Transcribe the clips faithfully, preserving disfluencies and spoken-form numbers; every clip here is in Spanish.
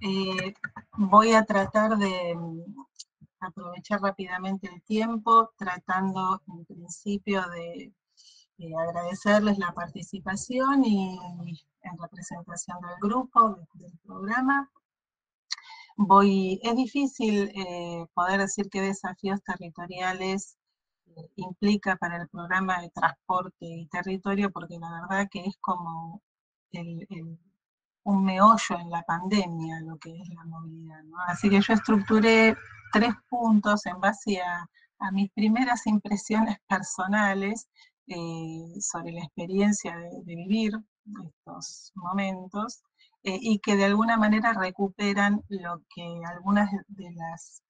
Eh, voy a tratar de aprovechar rápidamente el tiempo, tratando en principio de eh, agradecerles la participación y en representación del grupo, del programa. Voy, es difícil eh, poder decir qué desafíos territoriales eh, implica para el programa de transporte y territorio, porque la verdad que es como el, el un meollo en la pandemia, lo que es la movilidad, ¿no? Así que yo estructuré tres puntos en base a, a mis primeras impresiones personales eh, sobre la experiencia de, de vivir estos momentos, eh, y que de alguna manera recuperan lo que algunas de las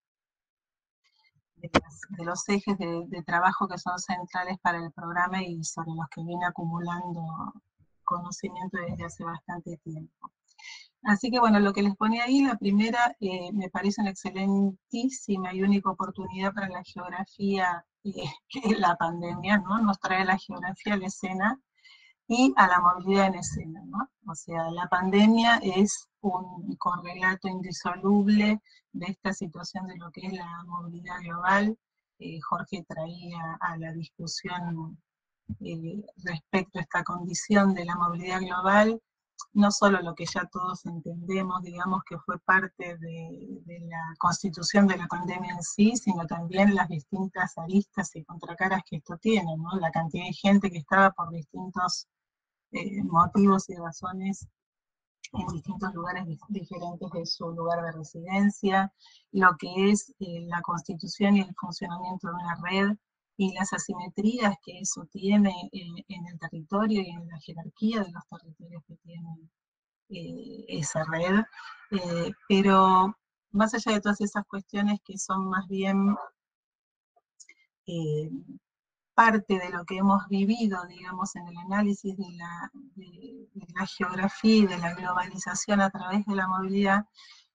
de, las, de los ejes de, de trabajo que son centrales para el programa y sobre los que vine acumulando conocimiento desde hace bastante tiempo. Así que bueno, lo que les ponía ahí, la primera, eh, me parece una excelentísima y única oportunidad para la geografía, eh, que la pandemia, ¿no?, nos trae la geografía a la escena y a la movilidad en escena, ¿no? O sea, la pandemia es un correlato indisoluble de esta situación de lo que es la movilidad global. Eh, Jorge traía a la discusión Eh, respecto a esta condición de la movilidad global, no solo lo que ya todos entendemos, digamos, que fue parte de, de la constitución de la pandemia en sí, sino también las distintas aristas y contracaras que esto tiene, ¿no? La cantidad de gente que estaba por distintos eh, motivos y razones en distintos lugares diferentes de su lugar de residencia, lo que es eh, la constitución y el funcionamiento de una red, y las asimetrías que eso tiene eh, en el territorio y en la jerarquía de los territorios que tiene eh, esa red. Eh, pero más allá de todas esas cuestiones que son más bien eh, parte de lo que hemos vivido, digamos, en el análisis de la, de, de la geografía y de la globalización a través de la movilidad,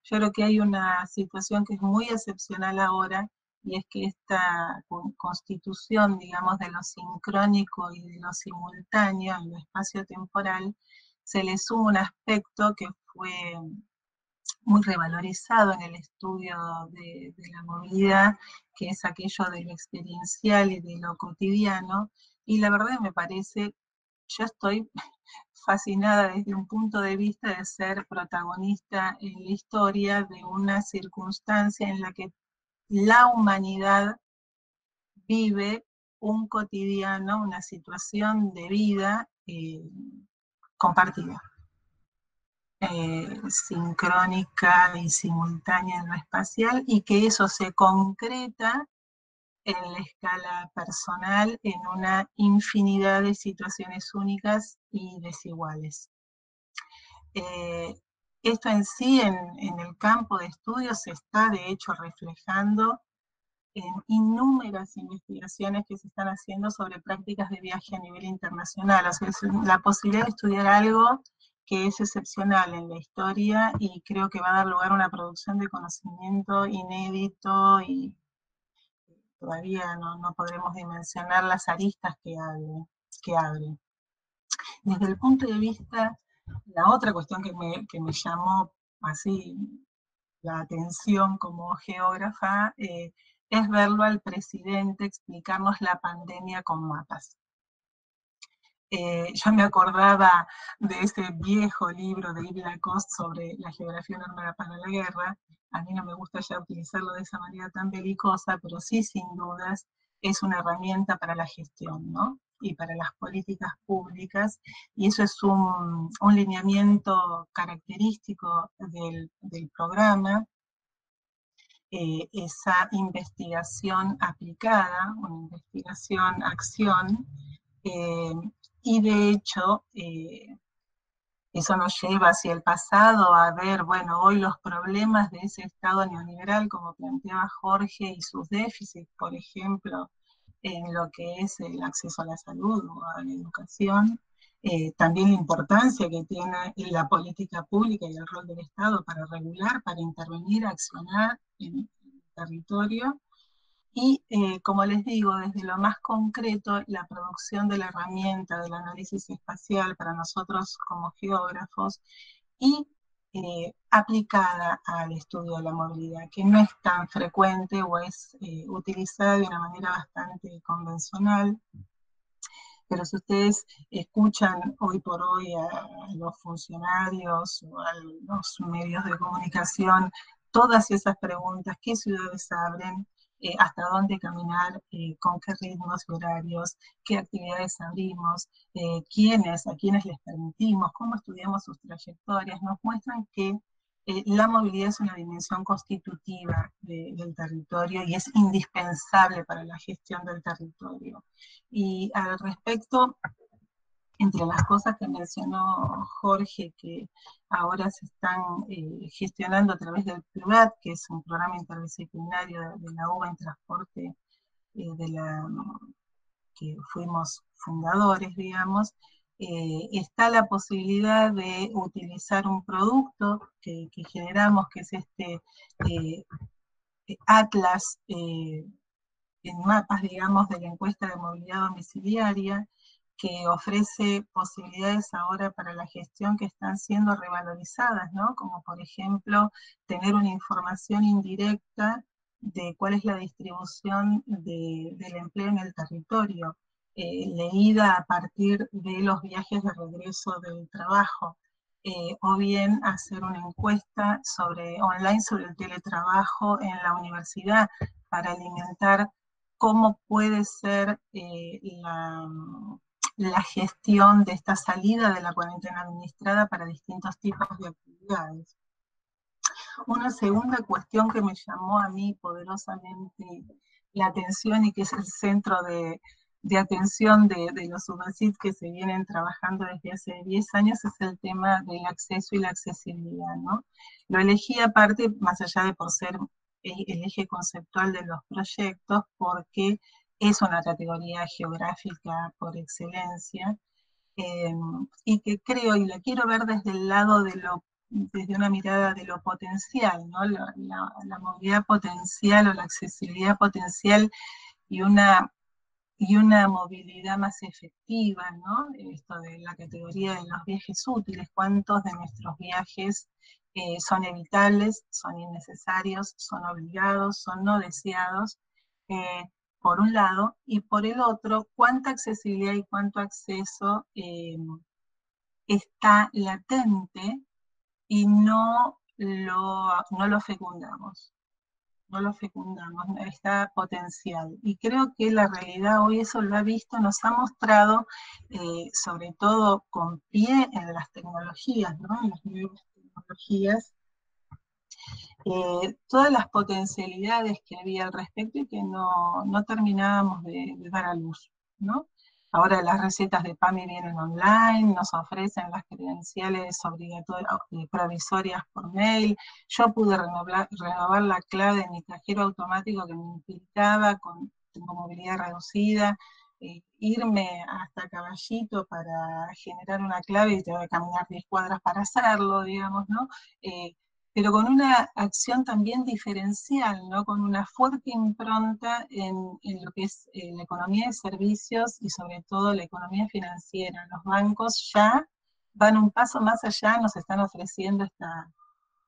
yo creo que hay una situación que es muy excepcional ahora, y es que esta constitución, digamos, de lo sincrónico y de lo simultáneo en lo espacio-temporal, se le suma un aspecto que fue muy revalorizado en el estudio de, de la movilidad, que es aquello de lo experiencial y de lo cotidiano, y la verdad me parece, yo estoy fascinada desde un punto de vista de ser protagonista en la historia de una circunstancia en la que la humanidad vive un cotidiano, una situación de vida eh, compartida, eh, sincrónica y simultánea en lo espacial, y que eso se concreta en la escala personal en una infinidad de situaciones únicas y desiguales. Eh, Esto en sí, en, en el campo de estudio, se está de hecho reflejando en innumerables investigaciones que se están haciendo sobre prácticas de viaje a nivel internacional. O sea, es la posibilidad de estudiar algo que es excepcional en la historia y creo que va a dar lugar a una producción de conocimiento inédito y todavía no, no podremos dimensionar las aristas que abre, que abre. Desde el punto de vista... La otra cuestión que me, que me llamó así la atención como geógrafa eh, es verlo al presidente explicarnos la pandemia con mapas. Eh, yo me acordaba de ese viejo libro de Yves Lacoste sobre la geografía normal para la guerra. A mí no me gusta ya utilizarlo de esa manera tan belicosa, pero sí, sin dudas, es una herramienta para la gestión, ¿no?, y para las políticas públicas, y eso es un, un lineamiento característico del, del programa, eh, esa investigación aplicada, una investigación-acción, eh, y de hecho, eh, eso nos lleva hacia el pasado a ver, bueno, hoy los problemas de ese Estado neoliberal, como planteaba Jorge, y sus déficits, por ejemplo, en lo que es el acceso a la salud o a la educación, eh, también la importancia que tiene la política pública y el rol del Estado para regular, para intervenir, accionar en el territorio, y eh, como les digo, desde lo más concreto, la producción de la herramienta del análisis espacial para nosotros como geógrafos, y eh, aplicada al estudio de la movilidad, que no es tan frecuente o es eh, utilizada de una manera bastante convencional. Pero si ustedes escuchan hoy por hoy a, a los funcionarios o a los medios de comunicación, todas esas preguntas, qué ciudades abren, eh, hasta dónde caminar, eh, con qué ritmos y horarios, qué actividades abrimos, eh, quiénes, a quiénes les permitimos, cómo estudiamos sus trayectorias, nos muestran que eh, la movilidad es una dimensión constitutiva de, del territorio y es indispensable para la gestión del territorio. Y al respecto, entre las cosas que mencionó Jorge, que ahora se están eh, gestionando a través del PRIVAT, que es un programa interdisciplinario de, de la U B A en transporte, eh, de la, que fuimos fundadores, digamos, eh, está la posibilidad de utilizar un producto que, que generamos, que es este eh, atlas eh, en mapas, digamos, de la encuesta de movilidad domiciliaria, que ofrece posibilidades ahora para la gestión que están siendo revalorizadas, ¿no? Como por ejemplo, tener una información indirecta de cuál es la distribución de, del empleo en el territorio, eh, leída a partir de los viajes de regreso del trabajo, eh, o bien hacer una encuesta sobre, online sobre el teletrabajo en la universidad para alimentar cómo puede ser eh, la... la gestión de esta salida de la cuarentena administrada para distintos tipos de actividades. Una segunda cuestión que me llamó a mí poderosamente la atención y que es el centro de, de atención de, de los U B A S I T que se vienen trabajando desde hace diez años es el tema del acceso y la accesibilidad, ¿no? Lo elegí aparte, más allá de por ser el, el eje conceptual de los proyectos, porque es una categoría geográfica por excelencia, eh, y que creo, y la quiero ver desde el lado de lo, desde una mirada de lo potencial, ¿no? La, la, la movilidad potencial o la accesibilidad potencial y una, y una movilidad más efectiva, ¿no? Esto de la categoría de los viajes útiles, cuántos de nuestros viajes eh, son evitables, son innecesarios, son obligados, son no deseados, eh, por un lado, y por el otro, cuánta accesibilidad y cuánto acceso eh, está latente y no lo, no lo fecundamos, no lo fecundamos, está potencial. Y creo que la realidad hoy eso lo ha visto, nos ha mostrado, eh, sobre todo con pie en las tecnologías, ¿no? En las nuevas tecnologías, Eh, todas las potencialidades que había al respecto y que no, no terminábamos de, de dar a luz, ¿no? Ahora las recetas de PAMI vienen online, nos ofrecen las credenciales obligatorias provisorias por mail. Yo pude renovar, renovar la clave de mi cajero automático que me implicaba con, con movilidad reducida, eh, irme hasta Caballito para generar una clave y tengo que caminar diez cuadras para hacerlo, digamos, ¿no? Eh, pero con una acción también diferencial, ¿no? Con una fuerte impronta en, en lo que es eh, la economía de servicios y sobre todo la economía financiera. Los bancos ya van un paso más allá, nos están ofreciendo hasta,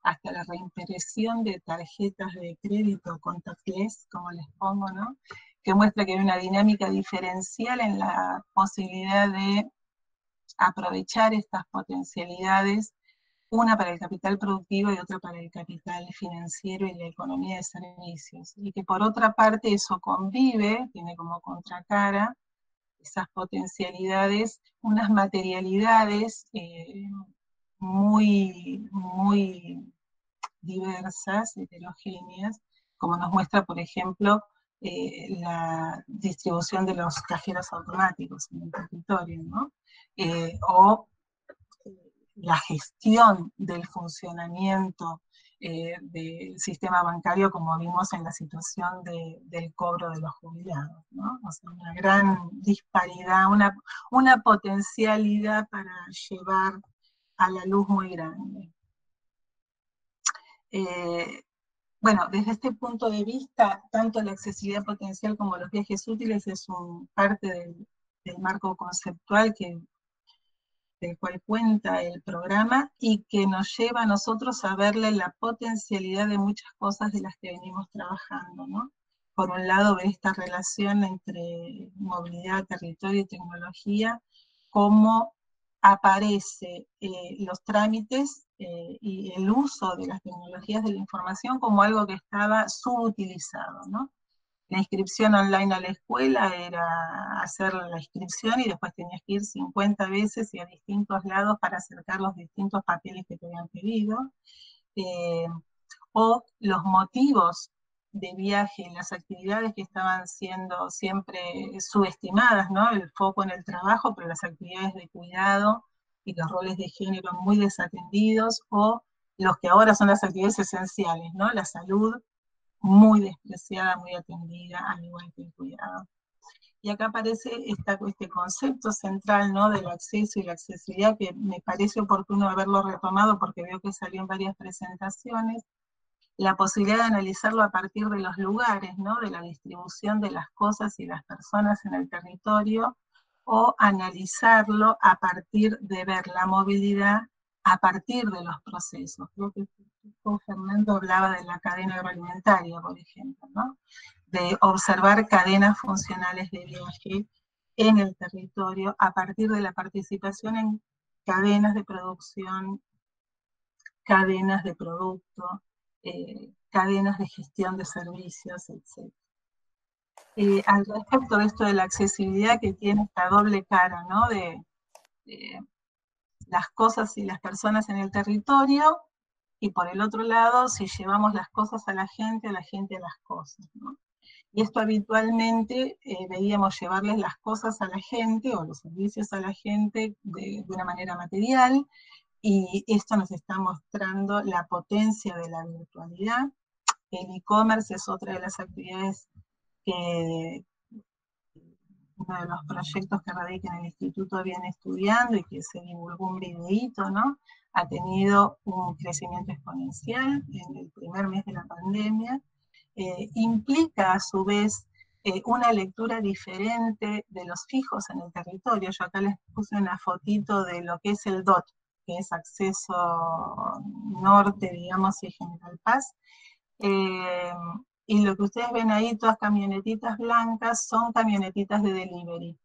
hasta la reimpresión de tarjetas de crédito contactless, como les pongo, ¿no? Que muestra que hay una dinámica diferencial en la posibilidad de aprovechar estas potencialidades, una para el capital productivo y otra para el capital financiero y la economía de servicios. Y que por otra parte eso convive, tiene como contracara esas potencialidades, unas materialidades eh, muy, muy diversas, heterogéneas, como nos muestra por ejemplo eh, la distribución de los cajeros automáticos en el territorio, ¿no? Eh, o la gestión del funcionamiento eh, del sistema bancario, como vimos en la situación de, del cobro de los jubilados, ¿no? O sea, una gran disparidad, una, una potencialidad para llevar a la luz muy grande. Eh, bueno, desde este punto de vista, tanto la accesibilidad potencial como los viajes útiles es un, parte del, del marco conceptual que del cual cuenta el programa y que nos lleva a nosotros a verle la potencialidad de muchas cosas de las que venimos trabajando, ¿no? Por un lado, ver esta relación entre movilidad, territorio y tecnología, cómo aparece eh, los trámites eh, y el uso de las tecnologías de la información como algo que estaba subutilizado, ¿no? La inscripción online a la escuela era hacer la inscripción y después tenías que ir cincuenta veces y a distintos lados para acercar los distintos papeles que te habían pedido. Eh, o los motivos de viaje, las actividades que estaban siendo siempre subestimadas, ¿no? El foco en el trabajo, pero las actividades de cuidado y los roles de género muy desatendidos, o los que ahora son las actividades esenciales, ¿no? La salud muy despreciada, muy atendida, al igual que el cuidado. Y acá aparece esta, este concepto central, ¿no? Del acceso y la accesibilidad, que me parece oportuno haberlo retomado porque veo que salió en varias presentaciones, la posibilidad de analizarlo a partir de los lugares, ¿no? De la distribución de las cosas y las personas en el territorio, o analizarlo a partir de ver la movilidad a partir de los procesos. Creo que Fernando hablaba de la cadena agroalimentaria, por ejemplo, ¿no? De observar cadenas funcionales de viaje en el territorio a partir de la participación en cadenas de producción, cadenas de producto, Eh, cadenas de gestión de servicios, etcétera. Eh, al respecto de esto de la accesibilidad, que tiene esta doble cara, ¿no? De, de las cosas y las personas en el territorio, y por el otro lado, si llevamos las cosas a la gente, a la gente a las cosas, ¿no? Y esto habitualmente eh, veíamos llevarles las cosas a la gente, o los servicios a la gente, de, de una manera material. Y esto nos está mostrando la potencia de la virtualidad. El e-commerce es otra de las actividades que uno de los proyectos que radica en el instituto viene estudiando y que se divulgó un videíto, ¿no? Ha tenido un crecimiento exponencial en el primer mes de la pandemia. Eh, implica a su vez eh, una lectura diferente de los fijos en el territorio. Yo acá les puse una fotito de lo que es el D O T, que es Acceso Norte, digamos, y General Paz. Eh, y lo que ustedes ven ahí, todas camionetitas blancas, son camionetitas de delivery.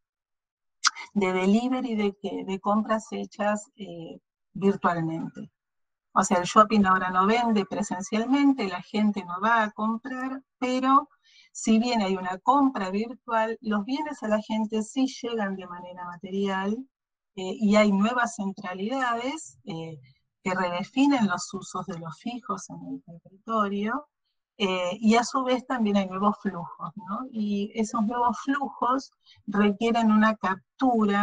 ¿De delivery de qué? De compras hechas eh, virtualmente. O sea, el shopping ahora no vende presencialmente, la gente no va a comprar, pero si bien hay una compra virtual, los bienes a la gente sí llegan de manera material. Eh, y hay nuevas centralidades eh, que redefinen los usos de los fijos en el territorio, eh, y a su vez también hay nuevos flujos, ¿no? Y esos nuevos flujos requieren una captura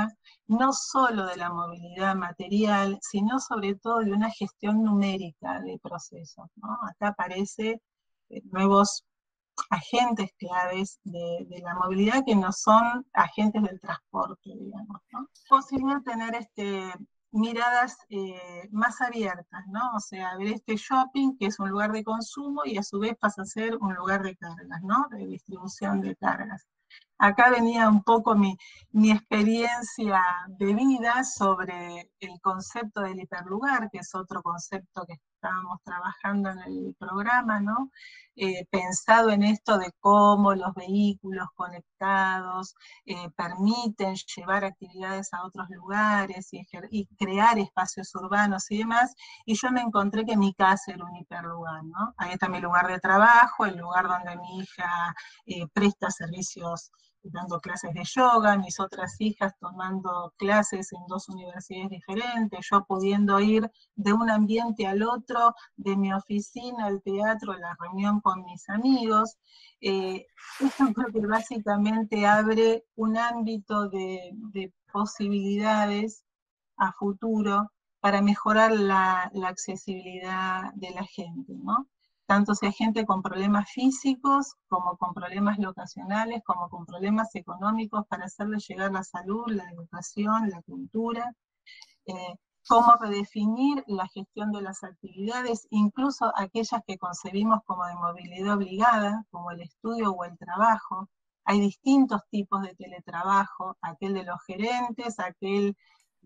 no solo de la movilidad material, sino sobre todo de una gestión numérica de procesos, ¿no? Acá aparecen eh, nuevos agentes claves de, de la movilidad que no son agentes del transporte, digamos, ¿no? Es posible tener este, miradas eh, más abiertas, ¿no? O sea, ver este shopping que es un lugar de consumo y a su vez pasa a ser un lugar de cargas, ¿no? De distribución de cargas. Acá venía un poco mi, mi experiencia de vida sobre el concepto del hiperlugar, que es otro concepto que estábamos trabajando en el programa, ¿no? Eh, pensado en esto de cómo los vehículos conectados eh, permiten llevar actividades a otros lugares y, y crear espacios urbanos y demás, y yo me encontré que mi casa era un hiperlugar, ¿no? Ahí está mi lugar de trabajo, el lugar donde mi hija eh, presta servicios dando clases de yoga, mis otras hijas tomando clases en dos universidades diferentes, yo pudiendo ir de un ambiente al otro, de mi oficina al teatro, la reunión con mis amigos. Eh, esto creo que básicamente abre un ámbito de, de posibilidades a futuro para mejorar la, la accesibilidad de la gente, ¿no? Tanto sea gente con problemas físicos, como con problemas locacionales, como con problemas económicos, para hacerles llegar la salud, la educación, la cultura, eh, cómo redefinir la gestión de las actividades, incluso aquellas que concebimos como de movilidad obligada, como el estudio o el trabajo. Hay distintos tipos de teletrabajo, aquel de los gerentes, aquel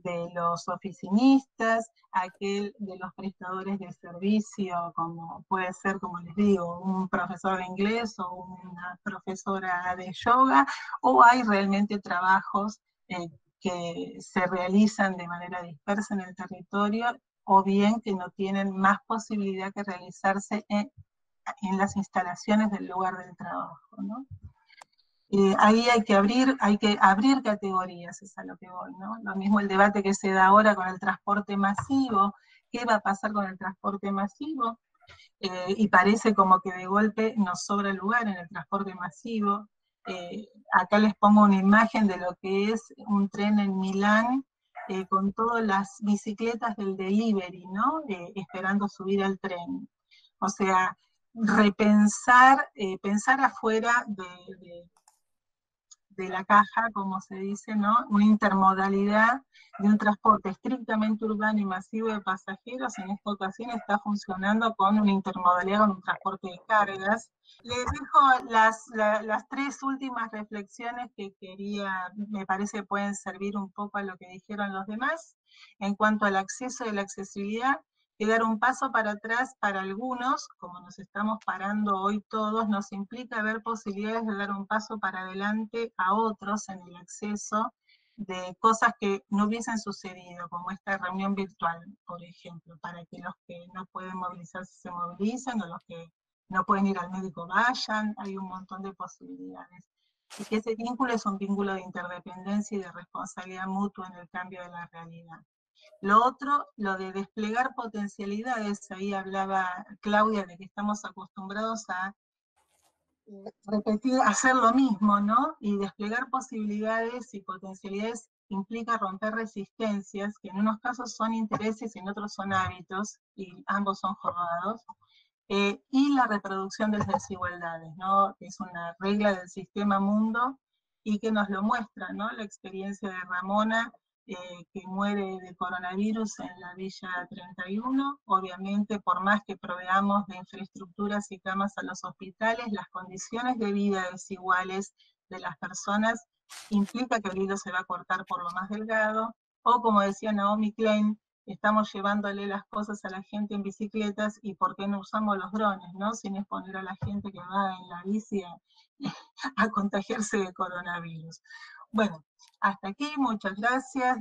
de los oficinistas, aquel de los prestadores de servicio, como puede ser, como les digo, un profesor de inglés o una profesora de yoga, o hay realmente trabajos eh, que se realizan de manera dispersa en el territorio, o bien que no tienen más posibilidad que realizarse en, en las instalaciones del lugar del trabajo, ¿no? Eh, ahí hay que abrir, hay que abrir categorías, es a lo que voy, ¿no? Lo mismo el debate que se da ahora con el transporte masivo, ¿qué va a pasar con el transporte masivo? Eh, y parece como que de golpe nos sobra lugar en el transporte masivo. Eh, acá les pongo una imagen de lo que es un tren en Milán, eh, con todas las bicicletas del delivery, ¿no? Eh, esperando subir al tren. O sea, repensar, eh, pensar afuera de... de de la caja, como se dice, ¿no? Una intermodalidad de un transporte estrictamente urbano y masivo de pasajeros, en esta ocasión está funcionando con una intermodalidad, con un transporte de cargas. Les dejo las, la, las tres últimas reflexiones que quería, me parece pueden servir un poco a lo que dijeron los demás, en cuanto al acceso y la accesibilidad. Quedar un paso para atrás para algunos, como nos estamos parando hoy todos, nos implica ver posibilidades de dar un paso para adelante a otros en el acceso de cosas que no hubiesen sucedido, como esta reunión virtual, por ejemplo, para que los que no pueden movilizarse se movilizan, o los que no pueden ir al médico vayan, hay un montón de posibilidades. Y que ese vínculo es un vínculo de interdependencia y de responsabilidad mutua en el cambio de la realidad. Lo otro, lo de desplegar potencialidades, ahí hablaba Claudia de que estamos acostumbrados a repetir, hacer lo mismo, ¿no? Y desplegar posibilidades y potencialidades implica romper resistencias, que en unos casos son intereses y en otros son hábitos, y ambos son jornados, eh, y la reproducción de las desigualdades, ¿no? Es una regla del sistema mundo y que nos lo muestra, ¿no? La experiencia de Ramona, Eh, que muere de coronavirus en la Villa treinta y uno, obviamente por más que proveamos de infraestructuras y camas a los hospitales, las condiciones de vida desiguales de las personas implica que el hilo se va a cortar por lo más delgado, o como decía Naomi Klein, estamos llevándole las cosas a la gente en bicicletas y por qué no usamos los drones, ¿no? Sin exponer a la gente que va en la bici a, a contagiarse de coronavirus. Bueno, hasta aquí, muchas gracias.